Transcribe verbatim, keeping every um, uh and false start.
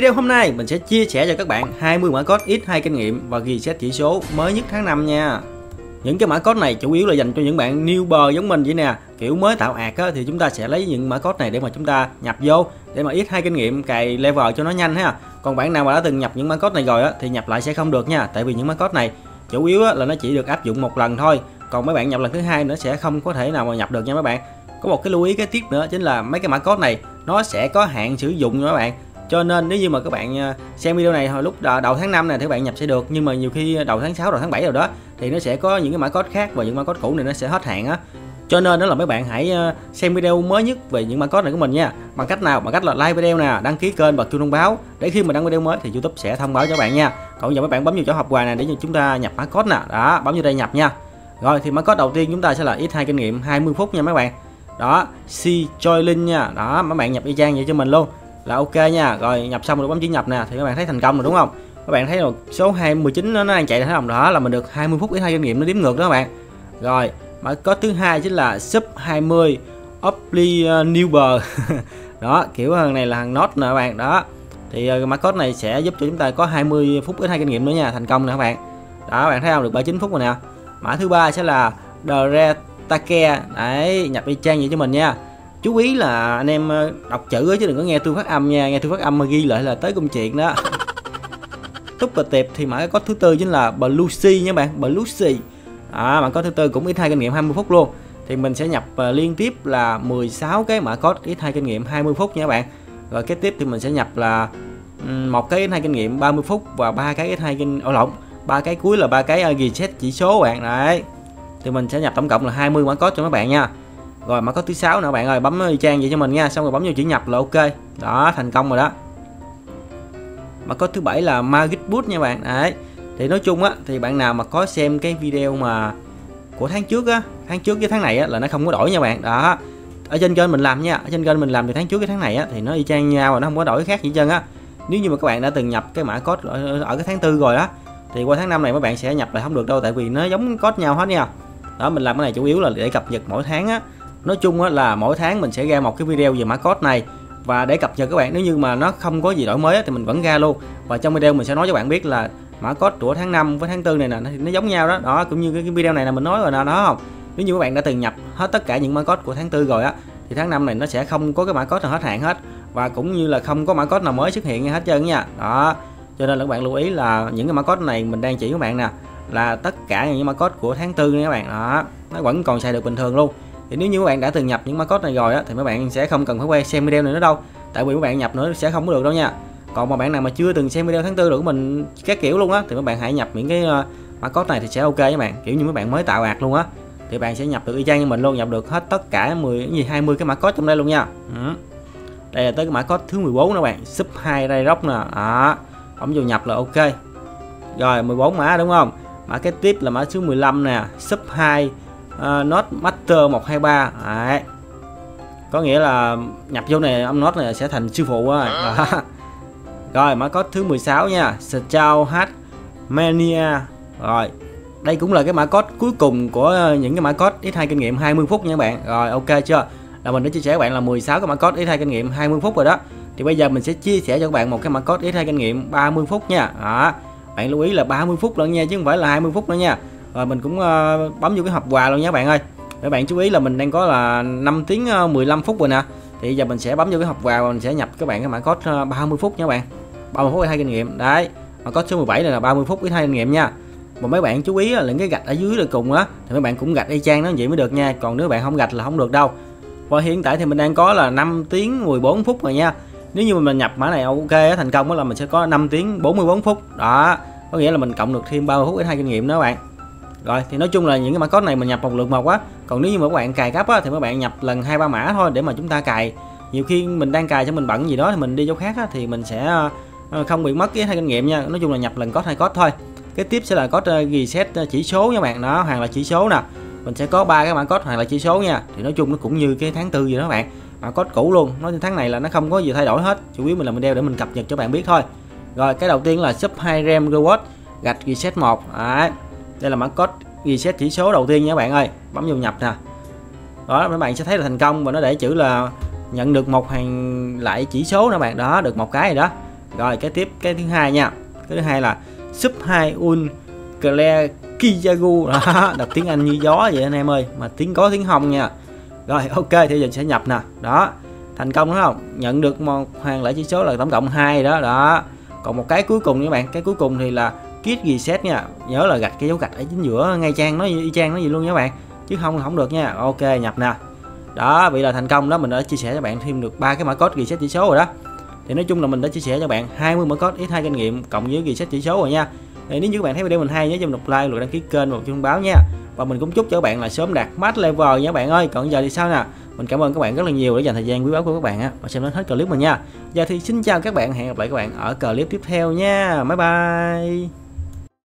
Video hôm nay mình sẽ chia sẻ cho các bạn hai mươi mã code x hai kinh nghiệm và ghi xét chỉ số mới nhất tháng năm nha. Những cái mã code này chủ yếu là dành cho những bạn newbie giống mình vậy nè, kiểu mới tạo ạc á, thì chúng ta sẽ lấy những mã code này để mà chúng ta nhập vô để mà x hai kinh nghiệm cày level cho nó nhanh ha. Còn bạn nào mà đã từng nhập những mã code này rồi á thì nhập lại sẽ không được nha, tại vì những mã code này chủ yếu á, là nó chỉ được áp dụng một lần thôi, còn mấy bạn nhập lần thứ hai nữa sẽ không có thể nào mà nhập được nha mấy bạn. Có một cái lưu ý cái tiếp nữa chính là mấy cái mã code này nó sẽ có hạn sử dụng nha các bạn. Cho nên nếu như mà các bạn xem video này hồi lúc đầu tháng năm này thì các bạn nhập sẽ được, nhưng mà nhiều khi đầu tháng sáu, đầu tháng bảy rồi đó thì nó sẽ có những cái mã code khác và những mã code cũ này nó sẽ hết hạn á. Cho nên đó là mấy bạn hãy xem video mới nhất về những mã code này của mình nha. Bằng cách nào? Bằng cách là like video nè, đăng ký kênh và chuông thông báo để khi mình đăng video mới thì YouTube sẽ thông báo cho các bạn nha. Còn giờ mấy bạn bấm vào chỗ học quà này để chúng ta nhập mã code nè. Đó, bấm vô đây nhập nha. Rồi thì mã code đầu tiên chúng ta sẽ là x hai kinh nghiệm hai mươi phút nha mấy bạn. Đó, C Joy Link nha. Đó, mấy bạn nhập y chang vậy cho mình luôn là ok nha. Rồi nhập xong rồi bấm chữ nhập nè thì các bạn thấy thành công rồi đúng không? Các bạn thấy là số hai mươi chín nó đang chạy, thấy không? Đó là mình được hai mươi phút x hai kinh nghiệm nó đếm ngược đó các bạn. Rồi, mã code thứ hai chính là sub hai mươi Opli Newber. Đó, kiểu hàng này là hàng nốt nè các bạn. Đó. Thì mã code này sẽ giúp cho chúng ta có hai mươi phút x hai kinh nghiệm nữa nha, thành công nè các bạn. Đó, các bạn thấy không? Được ba mươi chín phút rồi nè. Mã thứ ba sẽ là Dretake. Đấy, nhập y chang vậy cho mình nha. Chú ý là anh em đọc chữ chứ đừng có nghe tôi phát âm nha, nghe tôi phát âm mà ghi lại là tới công chuyện đó. Túp và tiệp thì mã code thứ tư chính là Bluesy nha bạn, Bluesy. À, mã code thứ tư cũng x hai kinh nghiệm hai mươi phút luôn. Thì mình sẽ nhập liên tiếp là mười sáu cái mã code x hai kinh nghiệm hai mươi phút nha các bạn. Rồi cái tiếp thì mình sẽ nhập là một cái x hai kinh nghiệm ba mươi phút và ba cái x hai kinh ở lộn, ba cái cuối là ba cái reset chỉ số bạn. Đấy. Thì mình sẽ nhập tổng cộng là hai mươi mã code cho các bạn nha. Rồi mã code thứ sáu nè bạn ơi, bấm y chang vậy cho mình nha, xong rồi bấm vô chữ nhập là ok. Đó, thành công rồi đó. Mã code thứ bảy là Magic Boot nha bạn. Đấy. Thì nói chung á thì bạn nào mà có xem cái video mà của tháng trước á, tháng trước với tháng này á là nó không có đổi nha bạn. Đó. Ở trên kênh mình làm nha, ở trên kênh mình làm từ tháng trước với tháng này á thì nó y chang nhau và nó không có đổi khác gì hết trơn á. Nếu như mà các bạn đã từng nhập cái mã code ở, ở cái tháng tư rồi đó thì qua tháng năm này mấy bạn sẽ nhập lại không được đâu, tại vì nó giống code nhau hết nha. Đó, mình làm cái này chủ yếu là để cập nhật mỗi tháng á. Nói chung là mỗi tháng mình sẽ ra một cái video về mã code này và để cập nhật các bạn, nếu như mà nó không có gì đổi mới thì mình vẫn ra luôn. Và trong video mình sẽ nói cho bạn biết là mã code của tháng năm với tháng tư này nè nó giống nhau đó. Đó, cũng như cái video này là mình nói rồi nè đó không. Nếu như các bạn đã từng nhập hết tất cả những mã code của tháng tư rồi á thì tháng năm này nó sẽ không có cái mã code nào hết hạn hết và cũng như là không có mã code nào mới xuất hiện hết trơn nha. Đó. Cho nên là các bạn lưu ý là những cái mã code này mình đang chỉ các bạn nè là tất cả những mã code của tháng tư nha các bạn. Đó, nó vẫn còn xài được bình thường luôn. Thì nếu như các bạn đã từng nhập những mã code này rồi á thì mấy bạn sẽ không cần phải quay xem video này nữa đâu, tại vì các bạn nhập nữa sẽ không có được đâu nha. Còn mà bạn nào mà chưa từng xem video tháng tư được của mình các kiểu luôn á thì mấy bạn hãy nhập những cái mã code này thì sẽ ok các bạn, kiểu như mấy bạn mới tạo ạc luôn á thì bạn sẽ nhập được y chang như mình luôn, nhập được hết tất cả mười, hai mươi cái mã code trong đây luôn nha. Ừ. Đây là tới cái mã code thứ mười bốn nè bạn, sub hai Ray Rock nè. Đó, bấm vô nhập là ok. Rồi mười bốn mã đúng không? Mã kế tiếp là mã số mười lăm nè, sub hai Uh, Not Master một hai ba. Đấy. Có nghĩa là nhập vô này ông Not này sẽ thành sư phụ rồi. Đó. Rồi mã code thứ mười sáu nha, Strao H Mania. Rồi. Đây cũng là cái mã code cuối cùng của những cái mã code x hai kinh nghiệm hai mươi phút nha các bạn. Rồi ok chưa? Là mình đã chia sẻ với các bạn là mười sáu cái mã code x hai kinh nghiệm hai mươi phút rồi đó. Thì bây giờ mình sẽ chia sẻ cho các bạn một cái mã code x hai kinh nghiệm ba mươi phút nha. Đó. Bạn lưu ý là ba mươi phút lận nha chứ không phải là hai mươi phút nữa nha. Rồi mình cũng uh, bấm vô cái hộp quà luôn nha các bạn ơi. Các bạn chú ý là mình đang có là năm tiếng mười lăm phút rồi nè. Thì giờ mình sẽ bấm vô cái hộp quà và mình sẽ nhập các bạn cái mã code ba mươi phút nha các bạn. ba mươi phút x hai kinh nghiệm. Đấy. Mã code số mười bảy này là ba mươi phút x hai kinh nghiệm nha. Mà mấy bạn chú ý là những cái gạch ở dưới là cùng á thì mấy bạn cũng gạch y chang nó vậy mới được nha. Còn nếu bạn không gạch là không được đâu. Và hiện tại thì mình đang có là năm tiếng mười bốn phút rồi nha. Nếu như mình nhập mã này ok thành công đó là mình sẽ có năm tiếng bốn mươi bốn phút. Đó. Có nghĩa là mình cộng được thêm ba mươi phút x hai kinh nghiệm đó các bạn. Rồi thì nói chung là những cái mã code này mình nhập một lượt một á. Còn nếu như mà các bạn cài gấp á thì các bạn nhập lần hai ba mã thôi để mà chúng ta cài. Nhiều khi mình đang cài cho mình bận gì đó thì mình đi chỗ khác á thì mình sẽ không bị mất cái hai kinh nghiệm nha. Nói chung là nhập lần code hai code thôi. Cái tiếp sẽ là code reset chỉ số nha bạn. Đó, hàng là chỉ số nè. Mình sẽ có ba cái mã code hàng là chỉ số nha. Thì nói chung nó cũng như cái tháng tư vậy đó các bạn. Mã code cũ luôn. Nói tháng này là nó không có gì thay đổi hết. Chủ yếu mình là mình đeo để mình cập nhật cho bạn biết thôi. Rồi cái đầu tiên là sub hai RAM Reward gạch reset một. Đấy. Đây là mã code reset chỉ số đầu tiên nha các bạn ơi. Bấm vô nhập nè. Đó, các bạn sẽ thấy là thành công và nó để chữ là nhận được một hàng lại chỉ số nè bạn. Đó, được một cái rồi đó. Rồi cái tiếp, cái thứ hai nha. Cái thứ hai là sub hai un Claire Kijagu, đọc tiếng Anh như gió vậy anh em ơi, mà tiếng có tiếng hồng nha. Rồi ok, thì giờ sẽ nhập nè. Đó, thành công đúng không? Nhận được một hoàn lại chỉ số là tổng cộng hai đó đó. Còn một cái cuối cùng các bạn, cái cuối cùng thì là kit reset nha. Nhớ là gạch cái dấu gạch ở chính giữa ngay trang nó y chang nó gì luôn nha các bạn, chứ không là không được nha. Ok, nhập nè. Đó, vậy là thành công đó, mình đã chia sẻ cho bạn thêm được ba cái mã code reset chỉ số rồi đó. Thì nói chung là mình đã chia sẻ cho bạn hai mươi mã code ích hai kinh nghiệm cộng với reset chỉ số rồi nha. Thì nếu như các bạn thấy video mình hay, nhớ cho mình một like, lượt đăng ký kênh và một thông báo nha. Và mình cũng chúc cho các bạn là sớm đạt max level nha các bạn ơi. Còn giờ thì sao nè? Mình cảm ơn các bạn rất là nhiều đã dành thời gian quý báu của các bạn á, và xem đến hết clip mình nha. Giờ thì xin chào các bạn, hẹn gặp lại các bạn ở clip tiếp theo nha. Bye bye.